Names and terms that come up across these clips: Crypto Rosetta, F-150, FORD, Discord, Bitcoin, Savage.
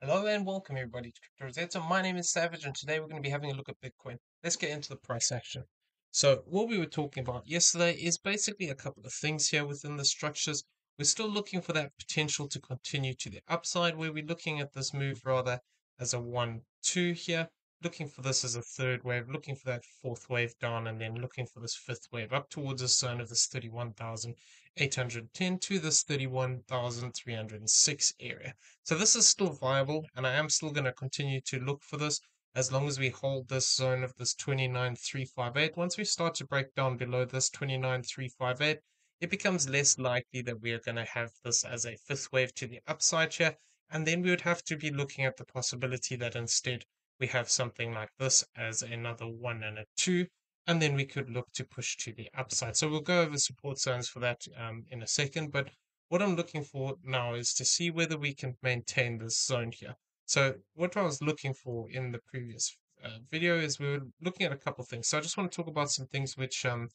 Hello and welcome everybody to Crypto Rosetta. My name is Savage and today we're going to be having a look at Bitcoin. Let's get into the price action. So what we were talking about yesterday is basically a couple of things here within the structures. We're still looking for that potential to continue to the upside, where we're looking at this move rather as a 1-2 here, looking for this as a third wave, looking for that fourth wave down, and then looking for this fifth wave up towards the zone of this 31,810 to this 31,306 area. So this is still viable, and I am still going to continue to look for this as long as we hold this zone of this 29,358. Once we start to break down below this 29,358, it becomes less likely that we are going to have this as a fifth wave to the upside here, and then we would have to be looking at the possibility that instead we have something like this as another 1 and a 2, and then we could look to push to the upside. So we'll go over support zones for that in a second, but what I'm looking for now is to see whether we can maintain this zone here. So what I was looking for in the previous video is we were looking at a couple of things. So I just want to talk about some things which have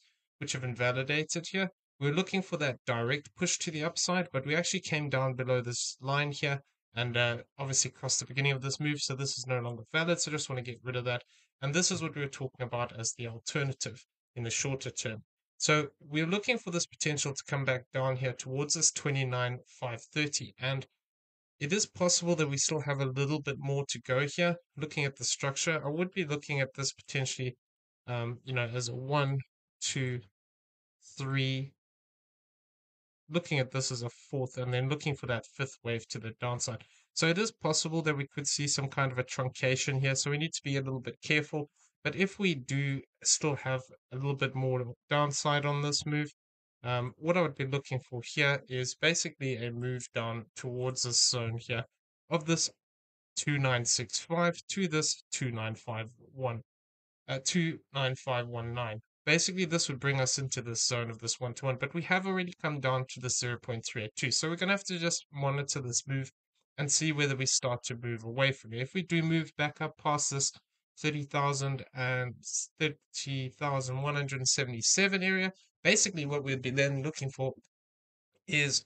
invalidated here. We're looking for that direct push to the upside, but we actually came down below this line here and obviously crossed the beginning of this move, so this is no longer valid. So I just want to get rid of that. And this is what we were talking about as the alternative in the shorter term. So we're looking for this potential to come back down here towards this 29,530. And it is possible that we still have a little bit more to go here. Looking at the structure, I would be looking at this potentially, as a 1, 2, 3, looking at this as a fourth, and then looking for that fifth wave to the downside. So it is possible that we could see some kind of a truncation here, so we need to be a little bit careful. But if we do still have a little bit more downside on this move, what I would be looking for here is basically a move down towards this zone here of this 2965 to this 2951, 29519. Basically, this would bring us into this zone of this 1-to-1, but we have already come down to the 0.382. So we're going to have to just monitor this move and see whether we start to move away from it. If we do move back up past this 30,000 and 30,177 area, basically what we'd be then looking for is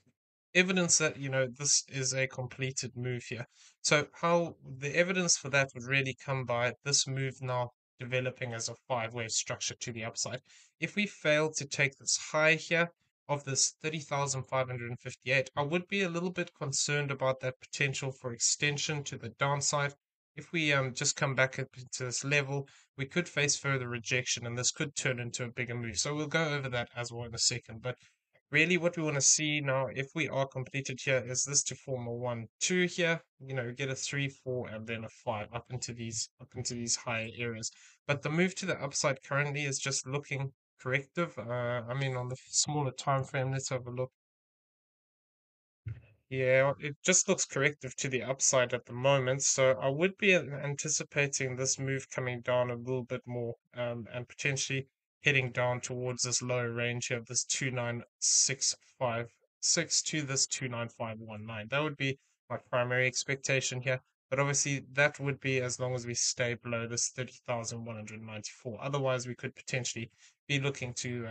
evidence that, this is a completed move here. So how the evidence for that would really come by this move now developing as a 5-wave structure to the upside. If we fail to take this high here of this 30,558, I would be a little bit concerned about that potential for extension to the downside. If we just come back up to this level, we could face further rejection, and this could turn into a bigger move. So we'll go over that as well in a second. But really what we want to see now, if we are completed here, is this to form a 1-2 here, get a 3-4 and then a 5 up into these higher areas. But the move to the upside currently is just looking corrective. On the smaller time frame, let's have a look. Yeah, it just looks corrective to the upside at the moment, so I would be anticipating this move coming down a little bit more and potentially heading down towards this lower range here of this 29656 to this 29519. That would be my primary expectation here, but obviously that would be as long as we stay below this 30,194. Otherwise, we could potentially be looking to,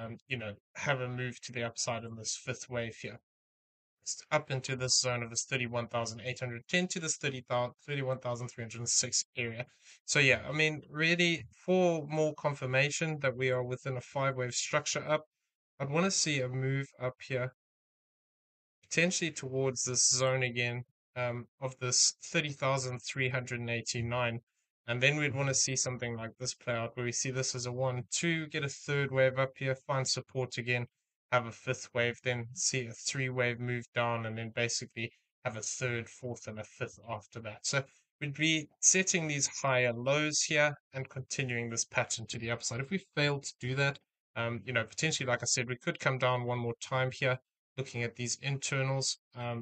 have a move to the upside in this fifth wave here, up into this zone of this 31,810 to this 31,306 area. So yeah, really for more confirmation that we are within a 5-wave structure up, I'd want to see a move up here, potentially towards this zone again of this 30,389. And then we'd want to see something like this play out, where we see this as a 1-2, get a third wave up here, find support again, have a fifth wave, then see a 3-wave move down, and then basically have a third, fourth, and a fifth after that. So we'd be setting these higher lows here and continuing this pattern to the upside. If we fail to do that, potentially, like I said, we could come down one more time here. Looking at these internals,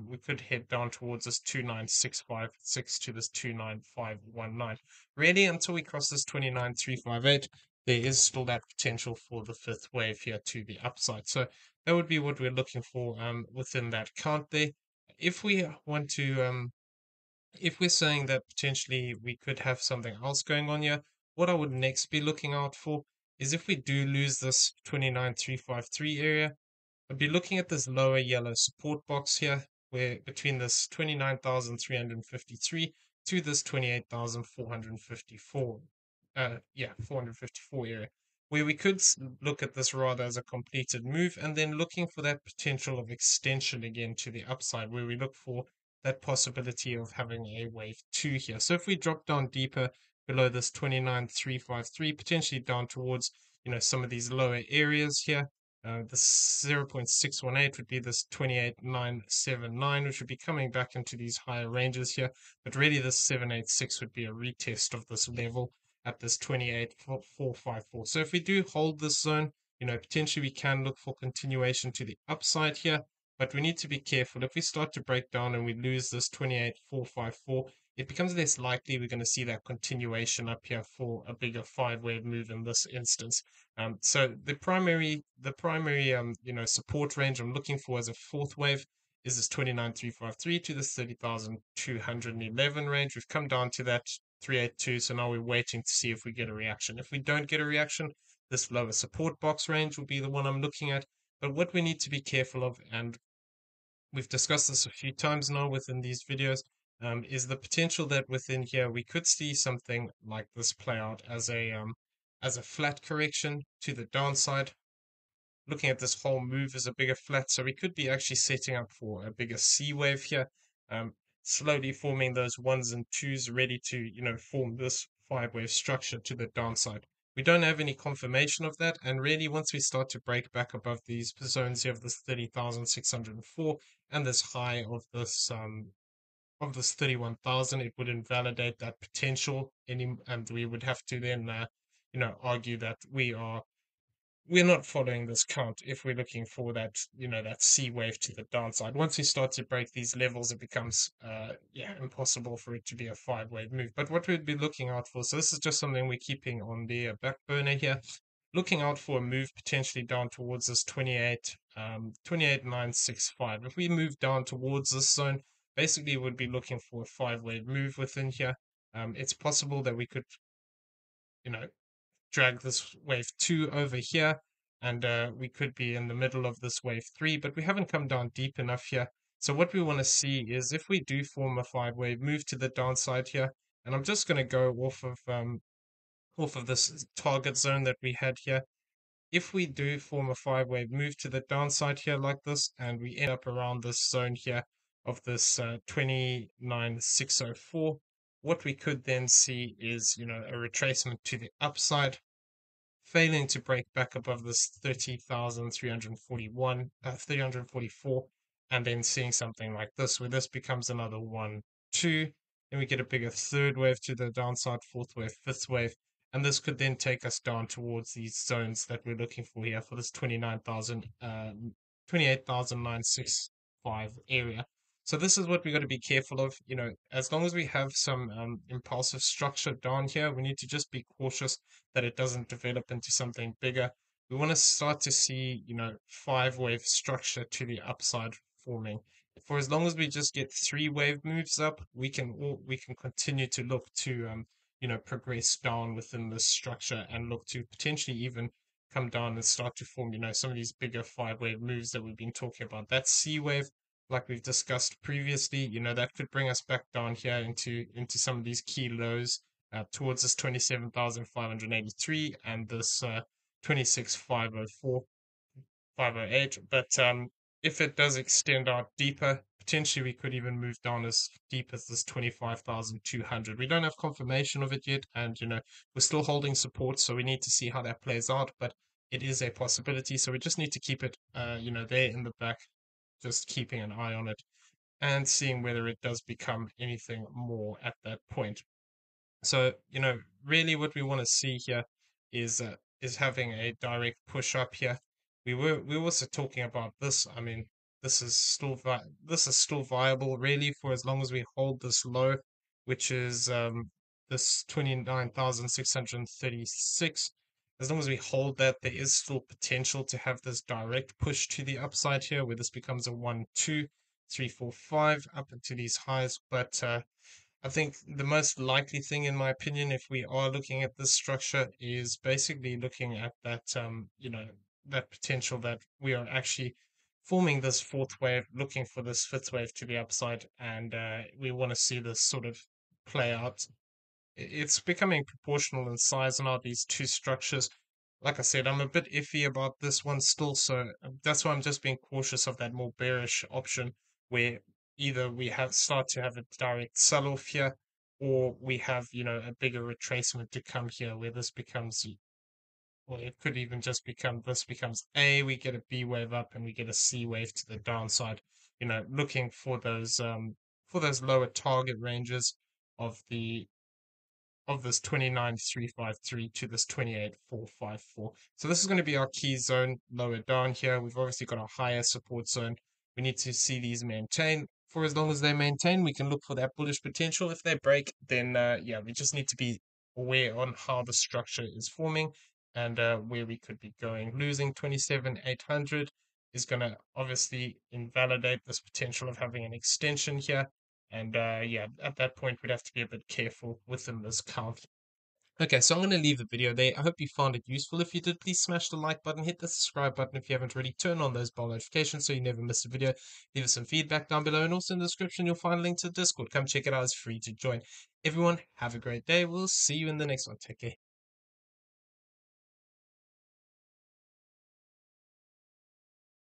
we could head down towards this 29656 to this 29519. Really, until we cross this 29358, there is still that potential for the fifth wave here to the upside. So that would be what we're looking for within that count there. If we want to, if we're saying that potentially we could have something else going on here, what I would next be looking out for is if we do lose this 29,353 area, I'd be looking at this lower yellow support box here, where between this 29,353 to this 28,454 area, where we could look at this rather as a completed move, and then looking for that potential of extension again to the upside, where we look for that possibility of having a wave 2 here. So if we drop down deeper below this 29,353, potentially down towards, you know, some of these lower areas here, the 0.618 would be this 28,979, which would be coming back into these higher ranges here. But really this 786 would be a retest of this level at this 28,454. So if we do hold this zone, you know, potentially we can look for continuation to the upside here, but we need to be careful. If we start to break down and we lose this 28,454, it becomes less likely we're going to see that continuation up here for a bigger 5-wave move in this instance. So the primary you know, support range I'm looking for as a 4th wave is this 29,353 to this 30,211 range. We've come down to that 382, so now we're waiting to see if we get a reaction. If we don't get a reaction, this lower support box range will be the one I'm looking at. But what we need to be careful of, and we've discussed this a few times now within these videos, is the potential that within here we could see something like this play out as a flat correction to the downside. Looking at this whole move as a bigger flat, so we could be actually setting up for a bigger C wave here, slowly forming those 1s and 2s ready to, you know, form this 5-wave structure to the downside. We don't have any confirmation of that, and really once we start to break back above these zones here of this 30,604 and this high of this 31,000, it would invalidate that potential, and we would have to then you know, argue that we're not following this count if we're looking for that, you know, that C wave to the downside. Once we start to break these levels, it becomes impossible for it to be a 5-wave move. But what we'd be looking out for, so this is just something we're keeping on the back burner here, looking out for a move potentially down towards this 28,965. If we move down towards this zone, basically would be looking for a 5-wave move within here. It's possible that we could, you know, drag this wave 2 over here, and we could be in the middle of this wave 3, but we haven't come down deep enough here. So what we want to see is if we do form a 5-wave move to the downside here, and I'm just going to go off of this target zone that we had here. If we do form a 5-wave move to the downside here like this, and we end up around this zone here of this 29,604, what we could then see is, you know, a retracement to the upside, failing to break back above this 30,344, and then seeing something like this, where this becomes another 1, 2, and we get a bigger 3rd wave to the downside, 4th wave, 5th wave, and this could then take us down towards these zones that we're looking for here for this 28,965 area. So this is what we've got to be careful of. You know, as long as we have some impulsive structure down here, we need to just be cautious that it doesn't develop into something bigger. We want to start to see, you know, 5-wave structure to the upside forming. For as long as we just get 3-wave moves up, we can continue to look to you know, progress down within this structure and look to potentially even come down and start to form, you know, some of these bigger 5-wave moves that we've been talking about. That C wave, like we've discussed previously, you know, that could bring us back down here into some of these key lows towards this 27,583 and this 26,508. But if it does extend out deeper, potentially we could even move down as deep as this 25,200. We don't have confirmation of it yet, and, you know, we're still holding support, so we need to see how that plays out. But it is a possibility, so we just need to keep it, you know, there in the back, just keeping an eye on it and seeing whether it does become anything more at that point. So, you know, really what we want to see here is having a direct push up here. We were also talking about this. I mean, this is still viable really for as long as we hold this low, which is this 29,636. As long as we hold that, there is still potential to have this direct push to the upside here, where this becomes a 1, 2, 3, 4, 5 up into these highs. But I think the most likely thing, in my opinion, if we are looking at this structure, is basically looking at that, you know, that potential that we are actually forming this fourth wave, looking for this fifth wave to be upside, and we want to see this sort of play out. It's becoming proportional in size now, these two structures. Like I said, I'm a bit iffy about this one still, so that's why I'm just being cautious of that more bearish option, where either we have start to have a direct sell-off here, or we have, you know, a bigger retracement to come here, where this becomes, well, it could even just become, this becomes A, we get a B wave up, and we get a C wave to the downside, you know, looking for those lower target ranges of the, of this 29,353 to this 28,454. So this is going to be our key zone lower down here. We've obviously got a higher support zone. We need to see these maintain. For as long as they maintain, we can look for that bullish potential. If they break, then yeah, we just need to be aware on how the structure is forming and where we could be going. Losing 27,800 is going to obviously invalidate this potential of having an extension here. And yeah, at that point, we'd have to be a bit careful within this count. Okay, so I'm going to leave the video there. I hope you found it useful. If you did, please smash the like button, hit the subscribe button if you haven't already, turn on those bell notifications so you never miss a video. Leave us some feedback down below, and also in the description, you'll find a link to the Discord. Come check it out, it's free to join. Everyone, have a great day. We'll see you in the next one. Take care.